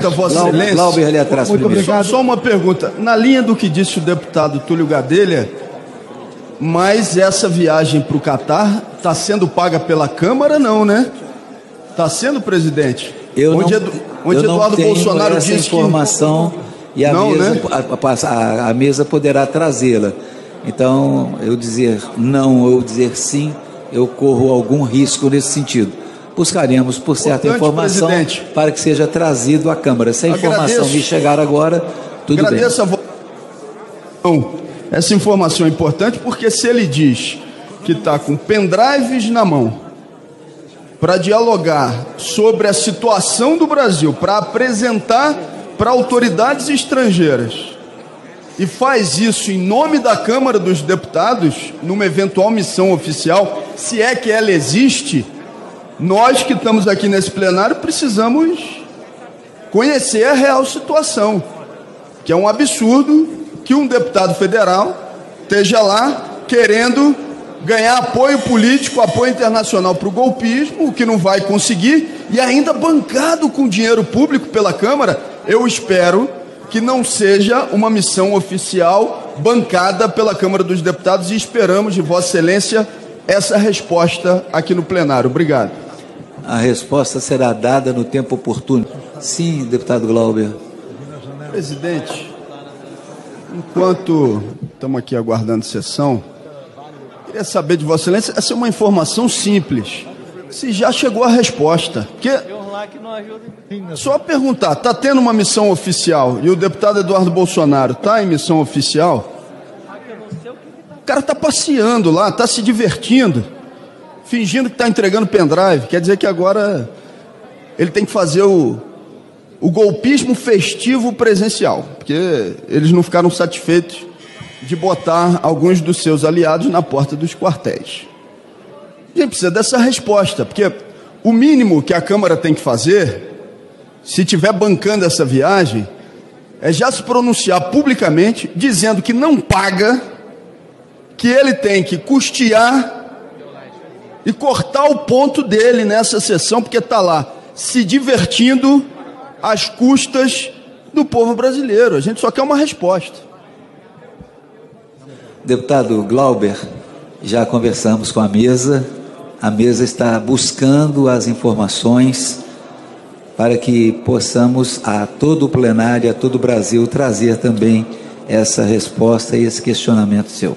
Vossa Excelência, Glauber ali atrás, muito obrigado. Só uma pergunta, na linha do que disse o deputado Túlio Gadelha, mas essa viagem para o Qatar está sendo paga pela Câmara, não, né? Está sendo, presidente? Onde Eduardo Bolsonaro disse essa informação que... a mesa poderá trazê-la. Então, eu dizer não ou dizer sim, eu corro algum risco nesse sentido. Buscaremos por certa informação, presidente, para que seja trazido à Câmara. Se a informação me chegar agora, tudo agradeço bem. Essa informação é importante porque se ele diz que está com pendrives na mão para dialogar sobre a situação do Brasil, para apresentar para autoridades estrangeiras, e faz isso em nome da Câmara dos Deputados, numa eventual missão oficial, se é que ela existe... Nós que estamos aqui nesse plenário precisamos conhecer a real situação, que é um absurdo que um deputado federal esteja lá querendo ganhar apoio político, apoio internacional para o golpismo, o que não vai conseguir, e ainda bancado com dinheiro público pela Câmara. Eu espero que não seja uma missão oficial bancada pela Câmara dos Deputados e esperamos de Vossa Excelência essa resposta aqui no plenário. Obrigado. A resposta será dada no tempo oportuno. Sim, deputado Glauber. Presidente, enquanto estamos aqui aguardando sessão, queria saber de Vossa Excelência, essa é uma informação simples, se já chegou a resposta. Porque só perguntar, está tendo uma missão oficial e o deputado Eduardo Bolsonaro está em missão oficial? O cara está passeando lá, está se divertindo, fingindo que está entregando pendrive. Quer dizer que agora ele tem que fazer o golpismo festivo presencial, porque eles não ficaram satisfeitos de botar alguns dos seus aliados na porta dos quartéis. A gente precisa dessa resposta, porque o mínimo que a Câmara tem que fazer, se estiver bancando essa viagem, é já se pronunciar publicamente, dizendo que não paga, que ele tem que custear e cortar o ponto dele nessa sessão, porque está lá se divertindo às custas do povo brasileiro. A gente só quer uma resposta. Deputado Glauber, já conversamos com a mesa está buscando as informações para que possamos a todo o plenário, a todo o Brasil, trazer também essa resposta e esse questionamento seu.